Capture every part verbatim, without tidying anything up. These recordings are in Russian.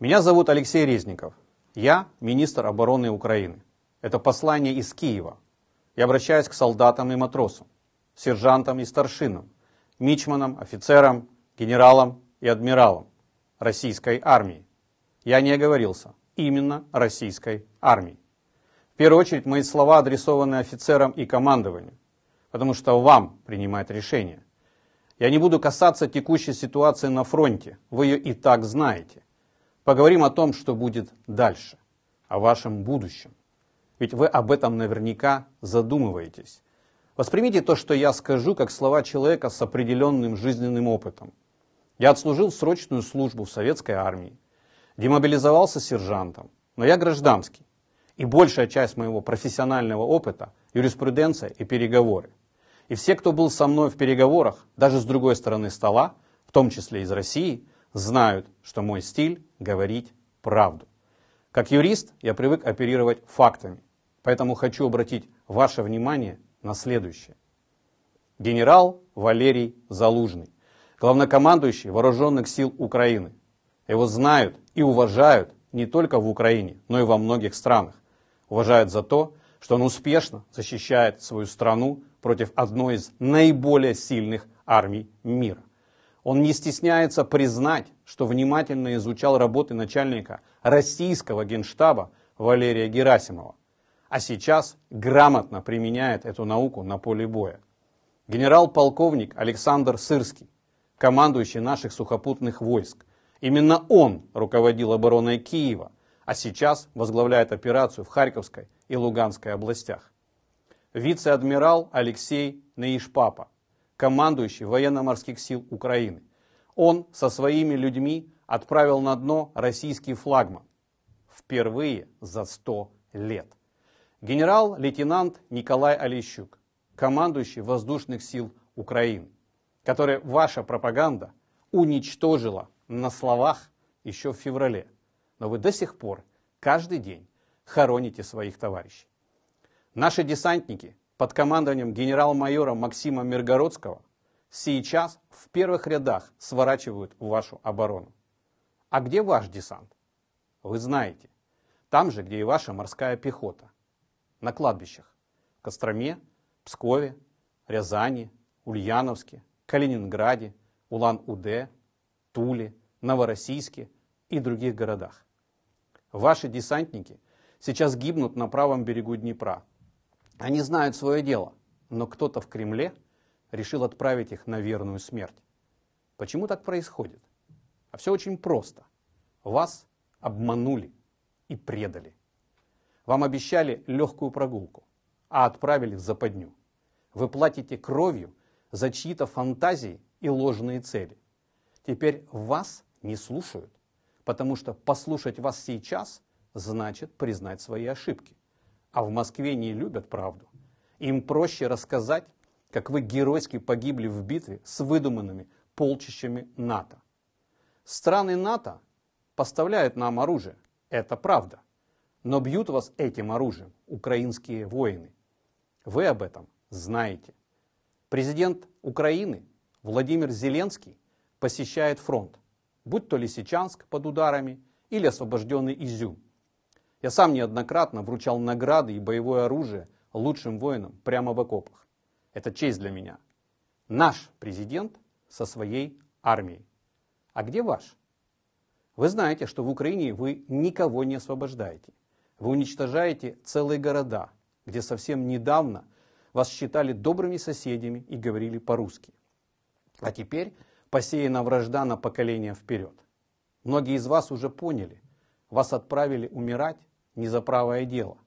Меня зовут Алексей Резников. Я министр обороны Украины. Это послание из Киева. Я обращаюсь к солдатам и матросам, сержантам и старшинам, мичманам, офицерам, генералам и адмиралам российской армии. Я не оговорился. Именно российской армии. В первую очередь мои слова адресованы офицерам и командованию, потому что вам принимать решение. Я не буду касаться текущей ситуации на фронте, вы ее и так знаете. Поговорим о том, что будет дальше, о вашем будущем. Ведь вы об этом наверняка задумываетесь. Воспримите то, что я скажу, как слова человека с определенным жизненным опытом. Я отслужил срочную службу в советской армии, демобилизовался сержантом, но я гражданский, и большая часть моего профессионального опыта – юриспруденция и переговоры. И все, кто был со мной в переговорах, даже с другой стороны стола, в том числе из России, знают, что мой стиль – говорить правду. Как юрист я привык оперировать фактами, поэтому хочу обратить ваше внимание на следующее. Генерал Валерий Залужный, главнокомандующий Вооруженных сил Украины. Его знают и уважают не только в Украине, но и во многих странах. Уважают за то, что он успешно защищает свою страну против одной из наиболее сильных армий мира. Он не стесняется признать, что внимательно изучал работы начальника российского генштаба Валерия Герасимова, а сейчас грамотно применяет эту науку на поле боя. Генерал-полковник Александр Сырский, командующий наших сухопутных войск. Именно он руководил обороной Киева, а сейчас возглавляет операцию в Харьковской и Луганской областях. Вице-адмирал Алексей Неижпапа, командующий военно-морских сил Украины. Он со своими людьми отправил на дно российский флагман. Впервые за сто лет. Генерал-лейтенант Николай Алещук, командующий воздушных сил Украины, который ваша пропаганда уничтожила на словах еще в феврале, но вы до сих пор каждый день хороните своих товарищей. Наши десантники под командованием генерал-майора Максима Миргородского сейчас в первых рядах сворачивают вашу оборону. А где ваш десант? Вы знаете, там же, где и ваша морская пехота, на кладбищах в Костроме, Пскове, Рязани, Ульяновске, Калининграде, Улан-Удэ, Туле, Новороссийске и других городах. Ваши десантники сейчас гибнут на правом берегу Днепра. Они знают свое дело, но кто-то в Кремле решил отправить их на верную смерть. Почему так происходит? А все очень просто. Вас обманули и предали. Вам обещали легкую прогулку, а отправили в западню. Вы платите кровью за чьи-то фантазии и ложные цели. Теперь вас не слушают, потому что послушать вас сейчас значит признать свои ошибки. А в Москве не любят правду. Им проще рассказать, как вы геройски погибли в битве с выдуманными полчищами НАТО. Страны НАТО поставляют нам оружие, это правда, но бьют вас этим оружием украинские воины. Вы об этом знаете. Президент Украины Владимир Зеленский посещает фронт, будь то Лисичанск под ударами или освобожденный Изюм. Я сам неоднократно вручал награды и боевое оружие лучшим воинам прямо в окопах. Это честь для меня. Наш президент со своей армией. А где ваш? Вы знаете, что в Украине вы никого не освобождаете. Вы уничтожаете целые города, где совсем недавно вас считали добрыми соседями и говорили по-русски. А теперь посеяна вражда на поколение вперед. Многие из вас уже поняли, вас отправили умирать не за правое дело.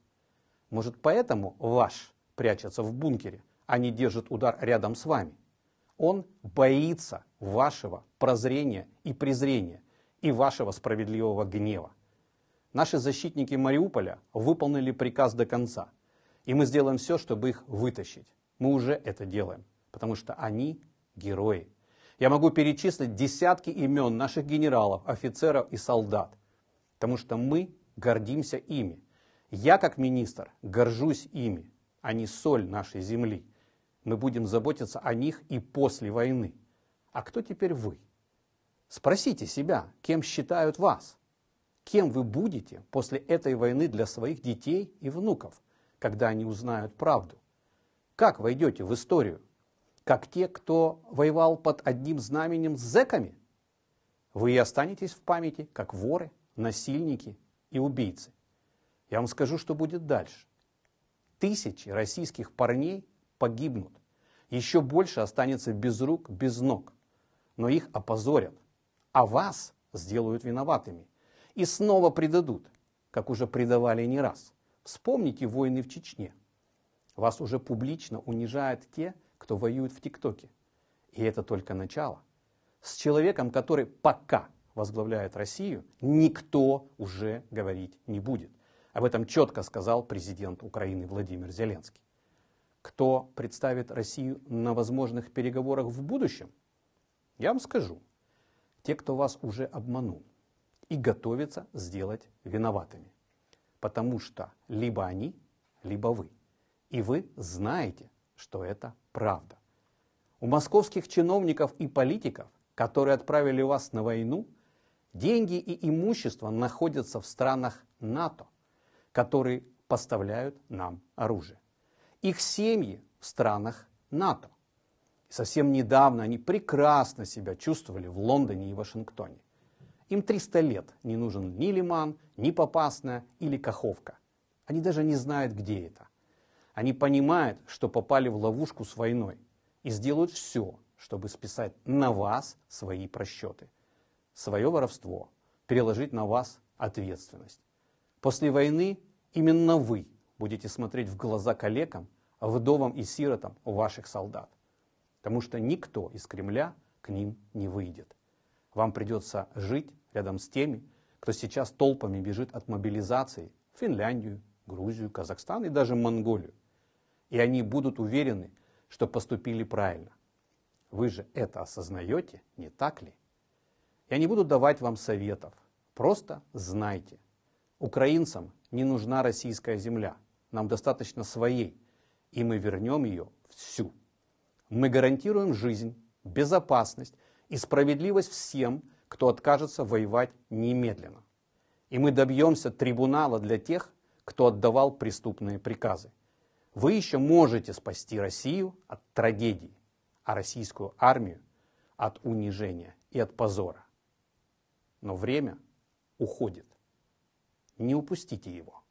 Может, поэтому ваш прячется в бункере, а не держит удар рядом с вами? Он боится вашего прозрения и презрения, и вашего справедливого гнева. Наши защитники Мариуполя выполнили приказ до конца, и мы сделаем все, чтобы их вытащить. Мы уже это делаем, потому что они герои. Я могу перечислить десятки имен наших генералов, офицеров и солдат, потому что мы гордимся ими. Я, как министр, горжусь ими. Они соль нашей земли. Мы будем заботиться о них и после войны. А кто теперь вы? Спросите себя, кем считают вас? Кем вы будете после этой войны для своих детей и внуков, когда они узнают правду? Как войдете в историю? Как те, кто воевал под одним знаменем с зэками? Вы и останетесь в памяти как воры, насильники и убийцы. Я вам скажу, что будет дальше. Тысячи российских парней погибнут. Еще больше останется без рук, без ног. Но их опозорят. А вас сделают виноватыми. И снова предадут, как уже предавали не раз. Вспомните войны в Чечне. Вас уже публично унижают те, кто воюет в ТикТоке. И это только начало. С человеком, который пока возглавляет Россию, никто уже говорить не будет. Об этом четко сказал президент Украины Владимир Зеленский. Кто представит Россию на возможных переговорах в будущем? Я вам скажу. Те, кто вас уже обманул. И готовятся сделать виноватыми. Потому что либо они, либо вы. И вы знаете, что это правда. У московских чиновников и политиков, которые отправили вас на войну, деньги и имущество находятся в странах НАТО, которые поставляют нам оружие. Их семьи в странах НАТО. Совсем недавно они прекрасно себя чувствовали в Лондоне и Вашингтоне. Им триста лет не нужен ни Лиман, ни Попасная или Каховка. Они даже не знают, где это. Они понимают, что попали в ловушку с войной и сделают все, чтобы списать на вас свои просчеты, свое воровство, переложить на вас ответственность. После войны именно вы будете смотреть в глаза калекам, вдовам и сиротам ваших солдат, потому что никто из Кремля к ним не выйдет. Вам придется жить рядом с теми, кто сейчас толпами бежит от мобилизации в Финляндию, Грузию, Казахстан и даже Монголию. И они будут уверены, что поступили правильно. Вы же это осознаете, не так ли? Я не буду давать вам советов, просто знайте. Украинцам не нужна российская земля, нам достаточно своей, и мы вернем ее всю. Мы гарантируем жизнь, безопасность и справедливость всем, кто откажется воевать немедленно. И мы добьемся трибунала для тех, кто отдавал преступные приказы. Вы еще можете спасти Россию от трагедии, а российскую армию от унижения и от позора. Но время уходит. Не упустите его.